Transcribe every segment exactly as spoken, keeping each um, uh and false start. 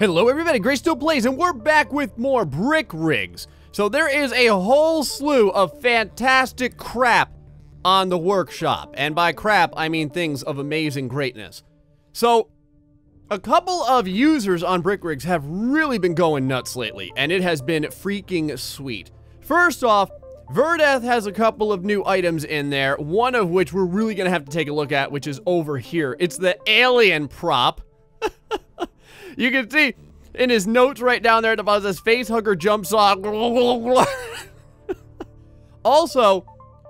Hello everybody, GrayStillPlays, and we're back with more Brick Rigs. So there is a whole slew of fantastic crap on the workshop. And by crap, I mean things of amazing greatness. So, a couple of users on Brick Rigs have really been going nuts lately, and it has been freaking sweet. First off, Verdeth has a couple of new items in there, one of which we're really gonna have to take a look at, which is over here. It's the Alien prop. You can see in his notes right down there at the bottom, it says facehugger jump saw. Also,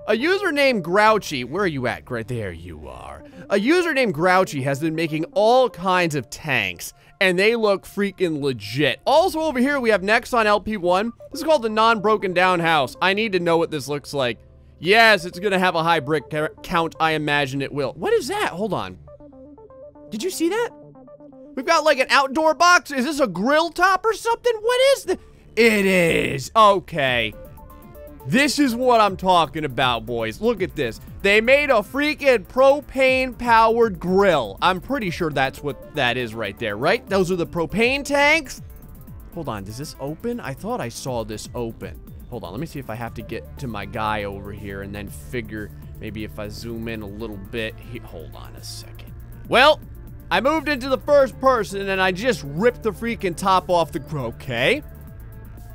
a user named Grouchy, where are you at? Right there you are. A user named Grouchy has been making all kinds of tanks, and they look freaking legit. Also over here, we have Nexon L P one. This is called the non-broken down house. I need to know what this looks like. Yes, it's gonna have a high brick count. I imagine it will. What is that? Hold on. Did you see that? We've got like an outdoor box. Is this a grill top or something? What is this? It is. Okay. This is what I'm talking about, boys. Look at this. They made a freaking propane-powered grill. I'm pretty sure that's what that is right there, right? Those are the propane tanks. Hold on. Does this open? I thought I saw this open. Hold on. Let me see if I have to get to my guy over here and then figure maybe if I zoom in a little bit. He, hold on a second. Well, I moved into the first person, and I just ripped the freaking top off the... Okay.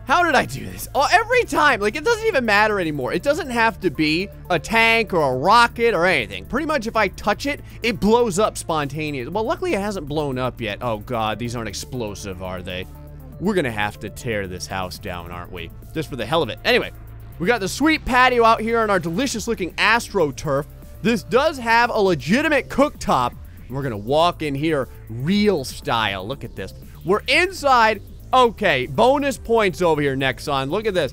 How did I do this? Oh, every time. Like, it doesn't even matter anymore. It doesn't have to be a tank or a rocket or anything. Pretty much if I touch it, it blows up spontaneously. Well, luckily it hasn't blown up yet. Oh, God. These aren't explosive, are they? We're going to have to tear this house down, aren't we? Just for the hell of it. Anyway, we got the sweet patio out here on our delicious-looking AstroTurf. This does have a legitimate cooktop. We're going to walk in here real style. Look at this. We're inside. Okay, bonus points over here, Nexon. Look at this.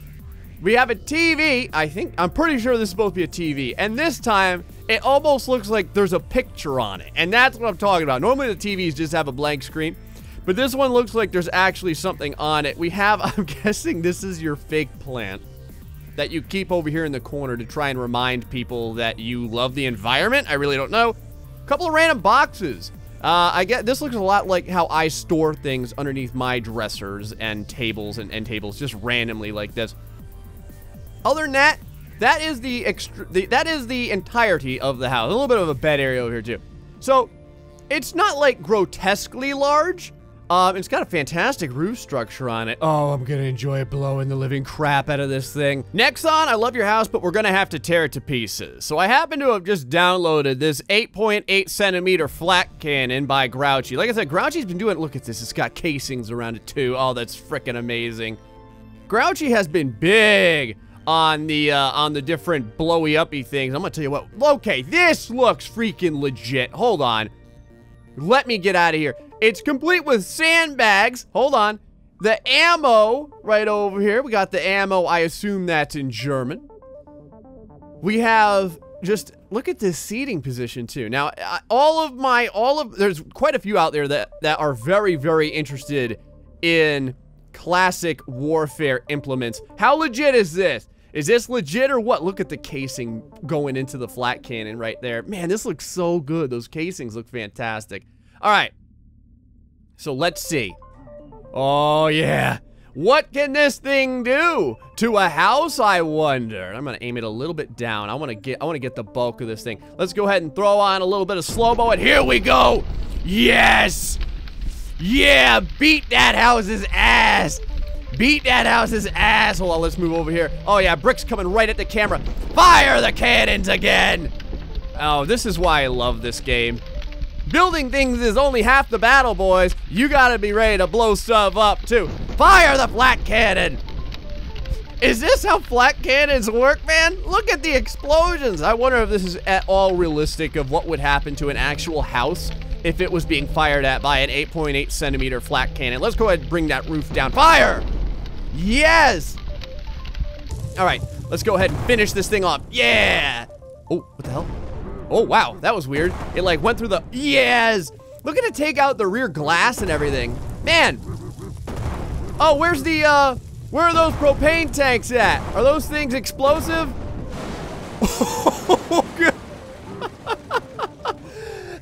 We have a T V. I think, I'm pretty sure this is supposed to be a T V. And this time, it almost looks like there's a picture on it. And that's what I'm talking about. Normally, the T Vs just have a blank screen. But this one looks like there's actually something on it. We have, I'm guessing this is your fake plant that you keep over here in the corner to try and remind people that you love the environment. I really don't know. Couple of random boxes. Uh, I get this looks a lot like how I store things underneath my dressers and tables and end tables, just randomly like this. Other than that, that is the, extra, the that is the entirety of the house. A little bit of a bed area over here too. So it's not like grotesquely large. Um, it's got a fantastic roof structure on it. Oh, I'm gonna enjoy blowing the living crap out of this thing. Nexon, I love your house, but we're gonna have to tear it to pieces. So I happen to have just downloaded this eight point eight centimeter flat cannon by Grouchy. Like I said, Grouchy's been doing, look at this, it's got casings around it too. Oh, that's freaking amazing. Grouchy has been big on the, uh, on the different blowy-uppy things. I'm gonna tell you what, okay, this looks freaking legit. Hold on, let me get out of here. It's complete with sandbags. Hold on. The ammo right over here. We got the ammo. I assume that's in German. We have just, look at this seating position too. Now, all of my, all of, there's quite a few out there that, that are very, very interested in classic warfare implements. How legit is this? Is this legit or what? Look at the casing going into the flat cannon right there. Man, this looks so good. Those casings look fantastic. All right. So let's see. Oh yeah. What can this thing do to a house, I wonder? I'm gonna aim it a little bit down. I wanna get I wanna get the bulk of this thing. Let's go ahead and throw on a little bit of slow-mo and here we go! Yes! Yeah! Beat that house's ass! Beat that house's ass! Hold on, let's move over here. Oh yeah, brick's coming right at the camera. Fire the cannons again! Oh, this is why I love this game. Building things is only half the battle, boys. You gotta be ready to blow stuff up, too. Fire the flat cannon! Is this how flat cannons work, man? Look at the explosions. I wonder if this is at all realistic of what would happen to an actual house if it was being fired at by an eight point eight centimeter flat cannon. Let's go ahead and bring that roof down. Fire! Yes! All right, let's go ahead and finish this thing off. Yeah! Oh, what the hell? Oh, wow, that was weird. It like went through the, yes! Look at it take out the rear glass and everything. Man! Oh, where's the, uh, where are those propane tanks at? Are those things explosive? Oh, God.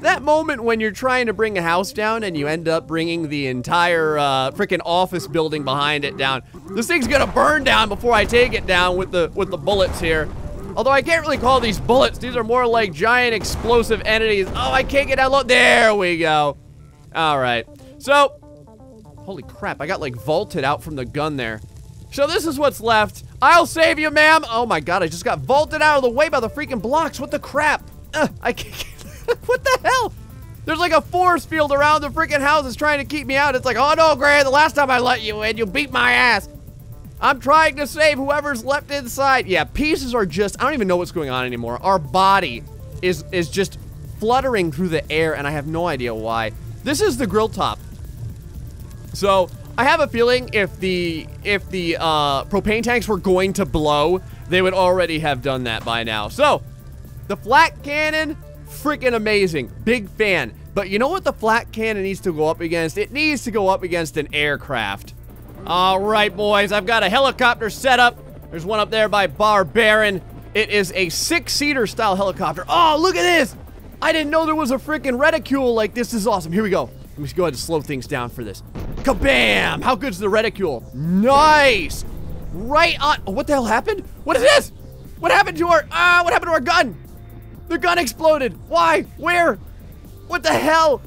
That moment when you're trying to bring a house down and you end up bringing the entire uh, freaking office building behind it down. This thing's gonna burn down before I take it down with the with the bullets here. Although I can't really call these bullets. These are more like giant explosive entities. Oh, I can't get down low. There we go. All right. So, holy crap, I got like vaulted out from the gun there. So this is what's left. I'll save you, ma'am. Oh my God, I just got vaulted out of the way by the freaking blocks. What the crap? Uh, I can't. What the hell? There's like a force field around the freaking houses trying to keep me out. It's like, oh no, Gray, the last time I let you in, you beat my ass. I'm trying to save whoever's left inside. Yeah, pieces are just, I don't even know what's going on anymore. Our body is, is just fluttering through the air and I have no idea why. This is the grill top. So I have a feeling if the, if the uh, propane tanks were going to blow, they would already have done that by now. So the flat cannon, freaking amazing, big fan. But you know what the flat cannon needs to go up against? It needs to go up against an aircraft. All right, boys, I've got a helicopter set up. There's one up there by Barbarian. It is a six-seater style helicopter. Oh, look at this. I didn't know there was a freaking reticule like this. This is awesome. Here we go. Let me just go ahead and slow things down for this. Kabam! How good's the reticule? Nice! Right on. Oh, what the hell happened? What is this? What happened to our, ah, uh, what happened to our gun? The gun exploded. Why? Where? What the hell?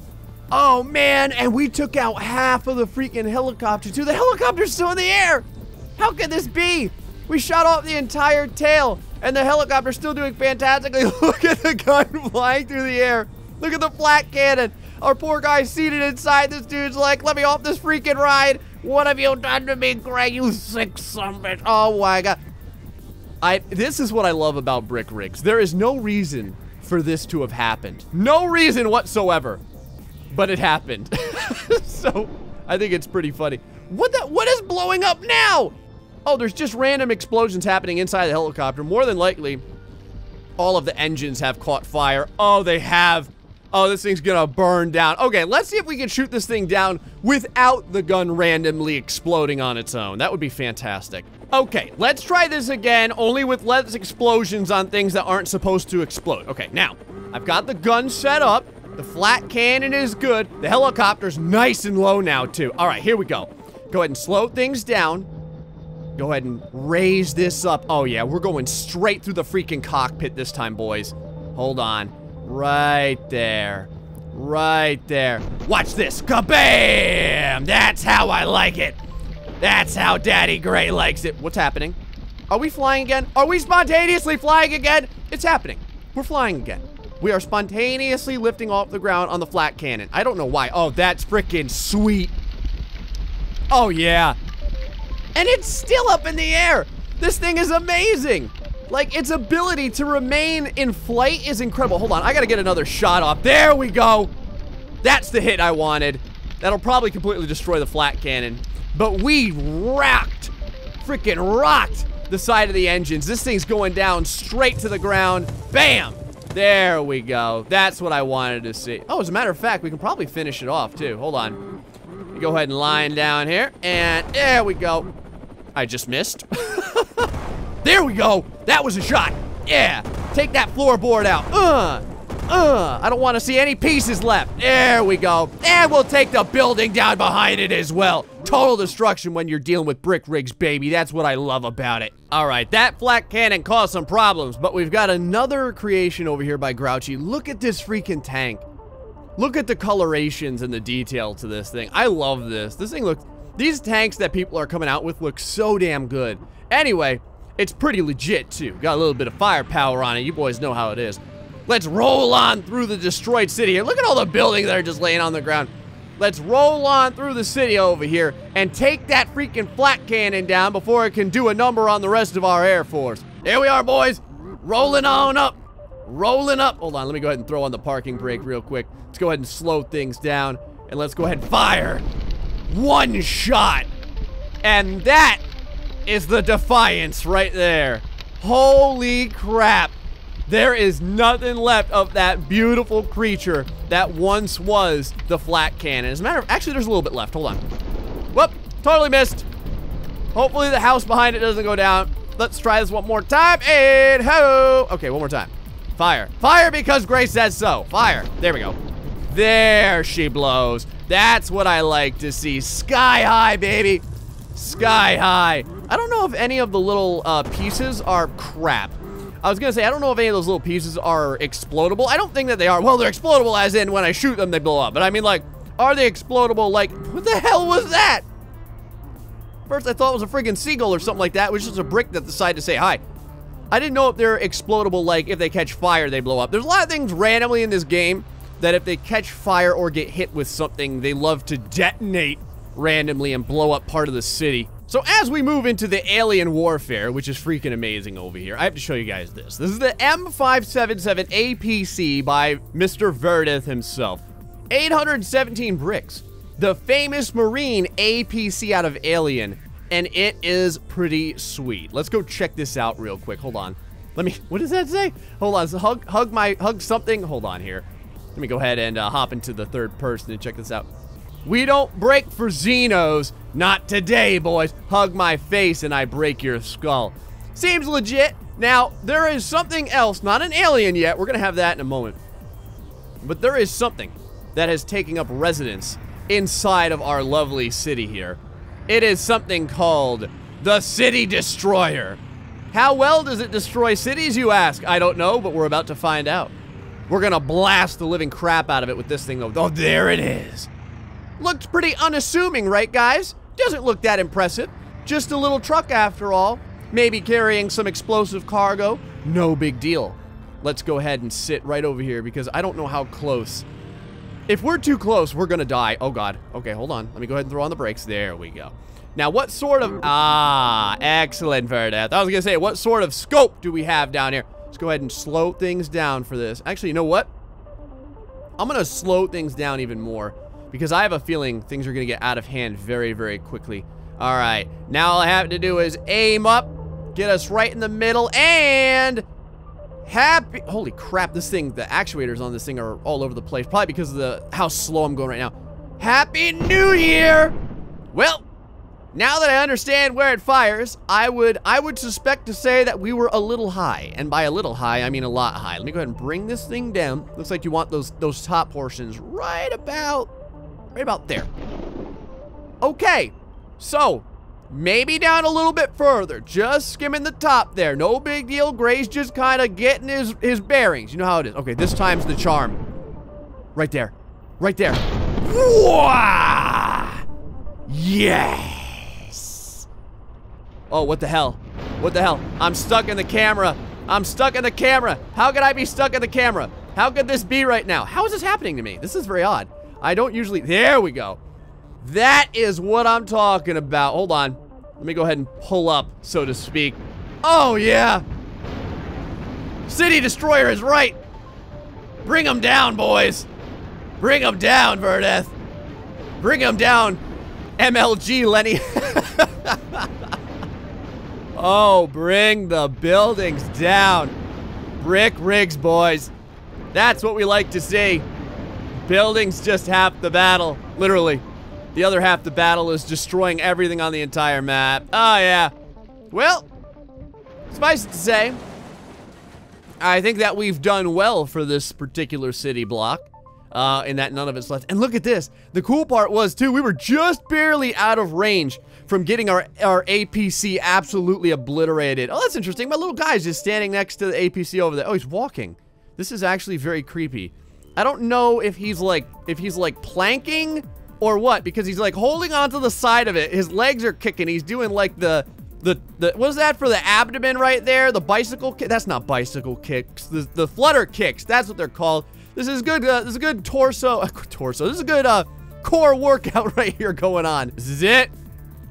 Oh man, and we took out half of the freaking helicopter too. The helicopter's still in the air. How could this be? We shot off the entire tail and the helicopter's still doing fantastically. Look at the gun flying through the air. Look at the flat cannon. Our poor guy seated inside this dude's like, let me off this freaking ride. What have you done to me, Gray, you sick son of a bitch? Oh my God. I, this is what I love about Brick Rigs. There is no reason for this to have happened. No reason whatsoever, but it happened. So I think it's pretty funny. What the, what is blowing up now? Oh, there's just random explosions happening inside the helicopter. More than likely, all of the engines have caught fire. Oh, they have. Oh, this thing's gonna burn down. Okay, let's see if we can shoot this thing down without the gun randomly exploding on its own. That would be fantastic. Okay, let's try this again, only with less explosions on things that aren't supposed to explode. Okay, now, I've got the gun set up. The flat cannon is good. The helicopter's nice and low now, too. All right, here we go. Go ahead and slow things down. Go ahead and raise this up. Oh, yeah, we're going straight through the freaking cockpit this time, boys. Hold on. Right there. Right there. Watch this. Kabam! That's how I like it. That's how Daddy Gray likes it. What's happening? Are we flying again? Are we spontaneously flying again? It's happening. We're flying again. We are spontaneously lifting off the ground on the flat cannon. I don't know why. Oh, that's freaking sweet. Oh, yeah. And it's still up in the air. This thing is amazing. Like, its ability to remain in flight is incredible. Hold on. I got to get another shot off. There we go. That's the hit I wanted. That'll probably completely destroy the flat cannon. But we rocked, freaking rocked the side of the engines. This thing's going down straight to the ground. Bam! There we go. That's what I wanted to see. Oh, as a matter of fact, we can probably finish it off too. Hold on. Go ahead and line down here. And there we go. I just missed. There we go. That was a shot. Yeah. Take that floorboard out. Uh, uh. I don't want to see any pieces left. There we go. And we'll take the building down behind it as well. Total destruction when you're dealing with Brick Rigs, baby. That's what I love about it. All right, that flat cannon caused some problems, but we've got another creation over here by Grouchy. Look at this freaking tank. Look at the colorations and the detail to this thing. I love this. This thing looks... These tanks that people are coming out with look so damn good. Anyway, it's pretty legit, too. Got a little bit of firepower on it. You boys know how it is. Let's roll on through the destroyed city here. Look at all the buildings that are just laying on the ground. Let's roll on through the city over here and take that freaking flat cannon down before it can do a number on the rest of our Air Force. Here we are, boys. Rolling on up. Rolling up. Hold on. Let me go ahead and throw on the parking brake real quick. Let's go ahead and slow things down. And let's go ahead and fire. One shot. And that is the Defiance right there. Holy crap. There is nothing left of that beautiful creature that once was the flat cannon. As a matter of, actually, there's a little bit left. Hold on. Whoop, totally missed. Hopefully the house behind it doesn't go down. Let's try this one more time, and ho! Okay, one more time. Fire, fire because Gray says so. Fire, there we go. There she blows. That's what I like to see. Sky high, baby. Sky high. I don't know if any of the little uh, pieces are crap. I was gonna say, I don't know if any of those little pieces are explodable. I don't think that they are. Well, they're explodable as in when I shoot them, they blow up. But I mean, like, are they explodable? Like, what the hell was that? First, I thought it was a friggin' seagull or something like that. It was just a brick that decided to say hi. I didn't know if they're explodable, like, if they catch fire, they blow up. There's a lot of things randomly in this game that if they catch fire or get hit with something, they love to detonate randomly and blow up part of the city. So as we move into the alien warfare, which is freaking amazing over here, I have to show you guys this. This is the M five seventy-seven A P C by Mister Verdeth himself. eight hundred seventeen bricks. The famous Marine A P C out of Alien. And it is pretty sweet. Let's go check this out real quick. Hold on. Let me, what does that say? Hold on, so hug, hug my, hug something. Hold on here. Let me go ahead and uh, hop into the third person and check this out. We don't break for Xenos. Not today, boys. Hug my face and I break your skull. Seems legit. Now, there is something else. Not an alien yet. We're going to have that in a moment. But there is something that is taking up residence inside of our lovely city here. It is something called the City Destroyer. How well does it destroy cities, you ask? I don't know, but we're about to find out. We're going to blast the living crap out of it with this thing, though. Oh, there it is. Looks pretty unassuming, right, guys? Doesn't look that impressive. Just a little truck, after all. Maybe carrying some explosive cargo. No big deal. Let's go ahead and sit right over here because I don't know how close. If we're too close, we're going to die. Oh, God. Okay, hold on. Let me go ahead and throw on the brakes. There we go. Now, what sort of... Ah, excellent, Verdeth. I was going to say, what sort of scope do we have down here? Let's go ahead and slow things down for this. Actually, you know what? I'm going to slow things down even more, because I have a feeling things are going to get out of hand very, very quickly. All right. Now all I have to do is aim up, get us right in the middle, and happy. Holy crap, this thing, the actuators on this thing are all over the place, probably because of the how slow I'm going right now. Happy New Year! Well, now that I understand where it fires, I would I would suspect to say that we were a little high. And by a little high, I mean a lot high. Let me go ahead and bring this thing down. Looks like you want those, those top portions right about... right about there. Okay, so maybe down a little bit further, just skimming the top there. No big deal. Gray's just kind of getting his his bearings. You know how it is. Okay, this time's the charm. Right there, right there. Yes. Oh, what the hell? What the hell? I'm stuck in the camera. I'm stuck in the camera. How could I be stuck in the camera? How could this be right now? How is this happening to me? This is very odd. I don't usually, there we go. That is what I'm talking about. Hold on, let me go ahead and pull up, so to speak. Oh yeah, City Destroyer is right. Bring them down, boys. Bring them down, Verdeth. Bring them down, M L G Lenny. Oh, bring the buildings down. Brick rigs, boys. That's what we like to see. Buildings just half the battle, literally. The other half the battle is destroying everything on the entire map. Oh, yeah. Well, suffice it to say, I think that we've done well for this particular city block, uh, in that none of it's left. And look at this. The cool part was, too, we were just barely out of range from getting our, our A P C absolutely obliterated. Oh, that's interesting. My little guy's just standing next to the A P C over there. Oh, he's walking. This is actually very creepy. I don't know if he's like, if he's like planking or what, because he's like holding onto the side of it. His legs are kicking. He's doing like the, the, the what is that for the abdomen right there? The bicycle kick? That's not bicycle kicks. The, the flutter kicks. That's what they're called. This is good. Uh, this is a good torso, uh, torso. This is a good uh, core workout right here going on. This is it.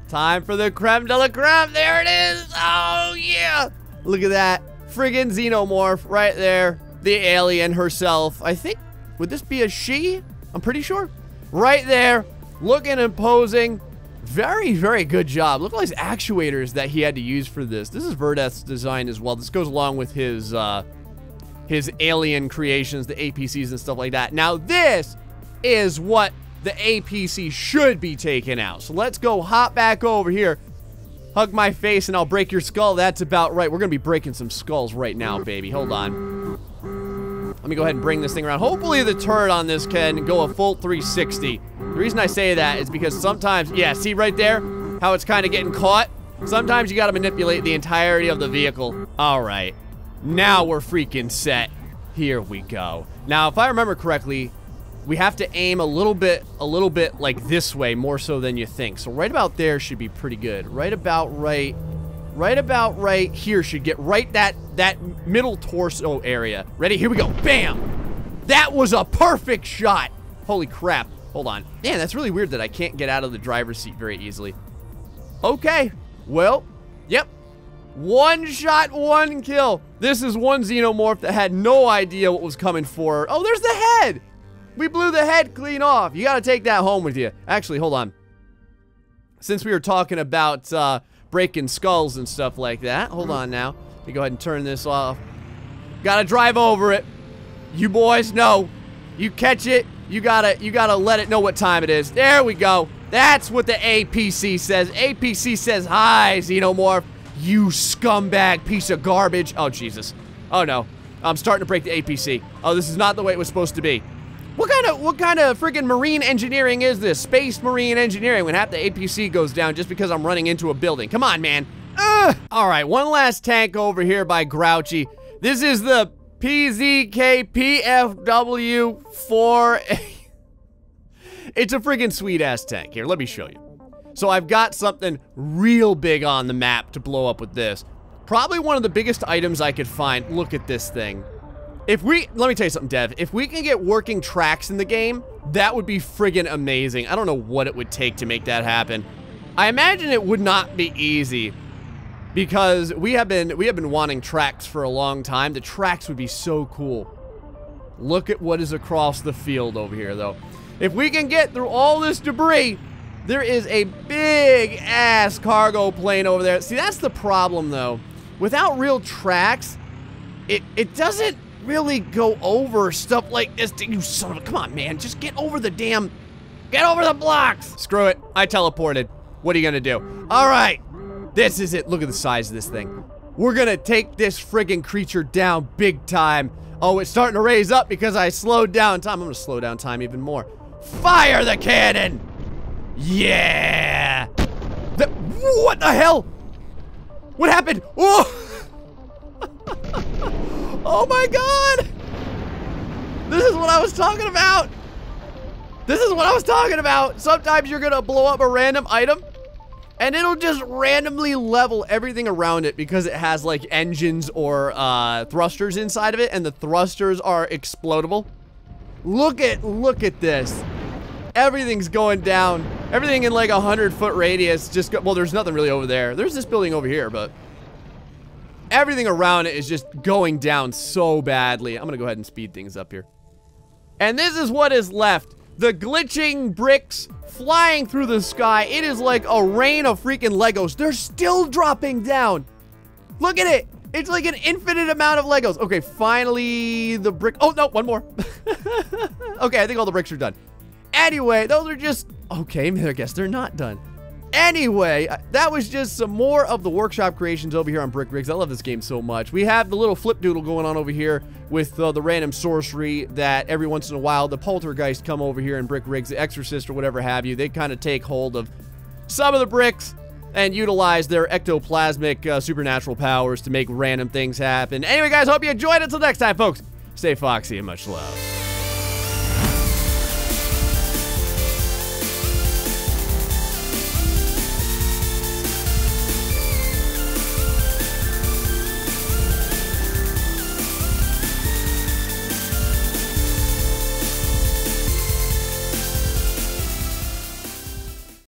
Time for the creme de la creme. There it is. Oh yeah. Look at that. Friggin' Xenomorph right there. The alien herself. I think. Would this be a she? I'm pretty sure. Right there, looking and posing. Very, very good job. Look at all these actuators that he had to use for this. This is Verdeth's design as well. This goes along with his uh, his alien creations, the A P Cs and stuff like that. Now this is what the A P C should be taking out. So let's go hop back over here. Hug my face and I'll break your skull. That's about right. We're gonna be breaking some skulls right now, baby. Hold on. Let me go ahead and bring this thing around. Hopefully the turret on this can go a full three sixty. The reason I say that is because sometimes, yeah, see right there how it's kind of getting caught? Sometimes you gotta manipulate the entirety of the vehicle. All right, now we're freaking set. Here we go. Now, if I remember correctly, we have to aim a little bit, a little bit like this way more so than you think. So right about there should be pretty good. Right about right, right about right here should get right that, that middle torso area. Ready? Here we go. Bam! That was a perfect shot. Holy crap. Hold on. Man, that's really weird that I can't get out of the driver's seat very easily. Okay. Well, yep. One shot, one kill. This is one xenomorph that had no idea what was coming for her. Oh, there's the head. We blew the head clean off. You gotta take that home with you. Actually, hold on. Since we were talking about uh, breaking skulls and stuff like that, hold on now. Let me go ahead and turn this off. Gotta drive over it. You boys know. You catch it. You gotta, you gotta let it know what time it is. There we go. That's what the A P C says. A P C says, hi, xenomorph. You scumbag piece of garbage. Oh, Jesus. Oh, no. I'm starting to break the A P C. Oh, this is not the way it was supposed to be. What kind of, what kind of freaking marine engineering is this? Space marine engineering when half the A P C goes down just because I'm running into a building. Come on, man. Ugh. All right, one last tank over here by Grouchy. This is the P Z K P F W four A. It's a freaking sweet-ass tank. Here, let me show you. So I've got something real big on the map to blow up with this. Probably one of the biggest items I could find. Look at this thing. If we, let me tell you something, Dev. If we can get working tracks in the game, that would be friggin' amazing. I don't know what it would take to make that happen. I imagine it would not be easy because we have been, we have been wanting tracks for a long time. The tracks would be so cool. Look at what is across the field over here, though. If we can get through all this debris, there is a big-ass cargo plane over there. See, that's the problem, though. Without real tracks, it it doesn't really go over stuff like this. You son of a... Come on, man. Just get over the damn... Get over the blocks! Screw it. I teleported. What are you gonna do? All right. This is it. Look at the size of this thing. We're gonna take this friggin' creature down big time. Oh, it's starting to raise up because I slowed down time. I'm gonna slow down time even more. Fire the cannon! Yeah! The, what the hell? What happened? Oh! Oh my god! This is what I was talking about! This is what I was talking about! Sometimes you're gonna blow up a random item, and it'll just randomly level everything around it because it has like engines or uh, thrusters inside of it, and the thrusters are explodable. Look at, look at this. Everything's going down. Everything in like a hundred foot radius just go, well, there's nothing really over there. There's this building over here, but everything around it is just going down so badly. I'm gonna go ahead and speed things up here. And this is what is left. The glitching bricks flying through the sky. It is like a rain of freaking Legos. They're still dropping down. Look at it. It's like an infinite amount of Legos. Okay, finally the brick. Oh, no, one more. Okay, I think all the bricks are done. Anyway, those are just... Okay, I guess they're not done. Anyway, that was just some more of the workshop creations over here on Brick Rigs. I love this game so much. We have the little flip doodle going on over here with uh, the random sorcery that every once in a while the poltergeist come over here in Brick Rigs, the exorcist or whatever have you. They kind of take hold of some of the bricks and utilize their ectoplasmic uh, supernatural powers to make random things happen. Anyway, guys, hope you enjoyed. Until next time, folks, stay foxy and much love.